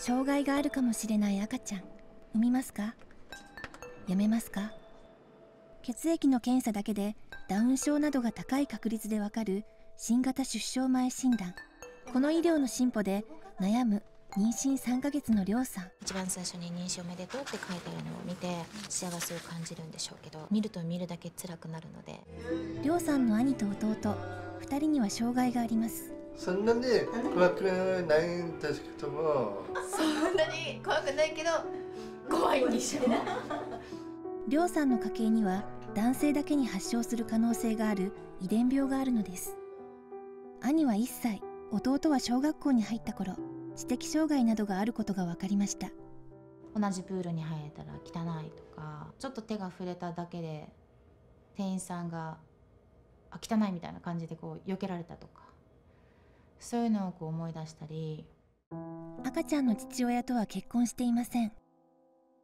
障害があるかもしれない赤ちゃん、産みますか？やめますか？血液の検査だけでダウン症などが高い確率でわかる新型出生前診断。この医療の進歩で悩む妊娠3ヶ月のりょうさん。一番最初に妊娠おめでとうって書いてあるのを見て幸せを感じるんでしょうけど、見ると見るだけ辛くなるので。りょうさんの兄と弟2人には障害があります。そんなに怖くないんですけども。そんなに怖くないけど怖いんでしょ。りょうさんの家系には男性だけに発症する可能性がある遺伝病があるのです。兄は1歳、弟は小学校に入った頃、知的障害などがあることが分かりました。同じプールに入れたら汚いとか、ちょっと手が触れただけで店員さんがあ汚いみたいな感じでこう避けられたとか、そういうのをこう思い出したり。赤ちゃんの父親とは結婚していません。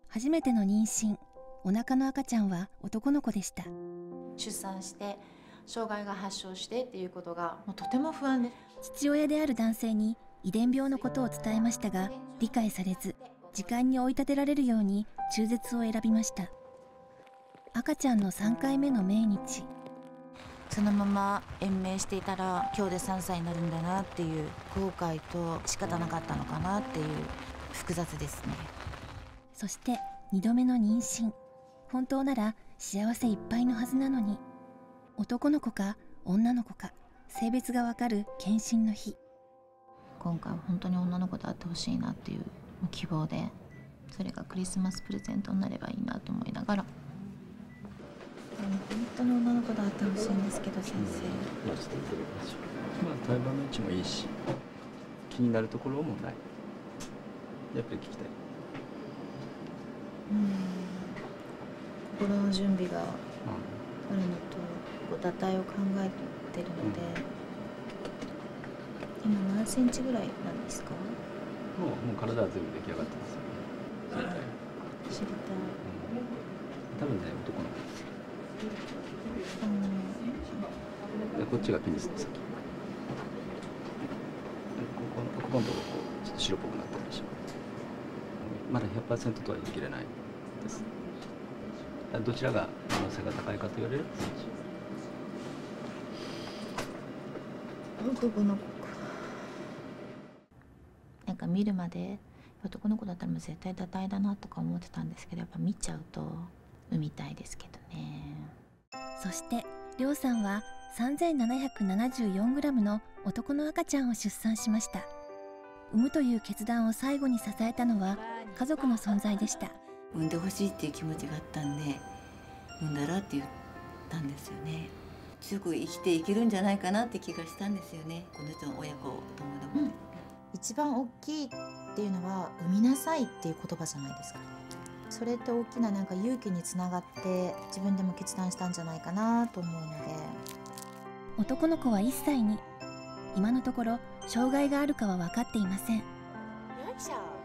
初めての妊娠、お腹の赤ちゃんは男の子でした。出産して障害が発症してっていうことがもうとても不安で、父親である男性に遺伝病のことを伝えましたが、理解されず時間に追い立てられるように中絶を選びました。赤ちゃんの3回目の命日、そのまま延命していたら今日で3歳になるんだなっていう後悔と、仕方なかったのかなっていう、複雑ですね。そして2度目の妊娠、本当なら幸せいっぱいのはずなのに、男の子か女の子か性別がわかる検診の日。今回は本当に女の子であってほしいなっていう希望で、それがクリスマスプレゼントになればいいなと思いながら。本当の女の子であってほしいんですけど、先生。まあ胎盤の位置もいいし、気になるところもない。やっぱり聞きたい。心の準備があるのと、堕胎を考えてるので。今何センチぐらいなんですか？もう体は全部出来上がってますよね。知りたい。多分ね、男の子ですよ。こっちがペニスの先。ここのところちょっと白っぽくなってるでしょ。まだ 100% とは言い切れないです。どちらが可能性が高いかと言われる？男の子か。なんか見るまで男の子だったらもう絶対堕胎だなとか思ってたんですけど、やっぱ見ちゃうと産みたいですけどね。そしてりょうさんは 3774g の男の赤ちゃんを出産しました。産むという決断を最後に支えたのは家族の存在でした。産んでほしいっていう気持ちがあったんで、産んだらって言ったんですよね。強く生きていけるんじゃないかなって気がしたんですよね。この人の親子ともども、一番大きいっていうのは産みなさいっていう言葉じゃないですか。それって大きななんか勇気につながって、自分でも決断したんじゃないかなと思うので。男の子は1歳に。今のところ障害があるかは分かっていません。よいしょ。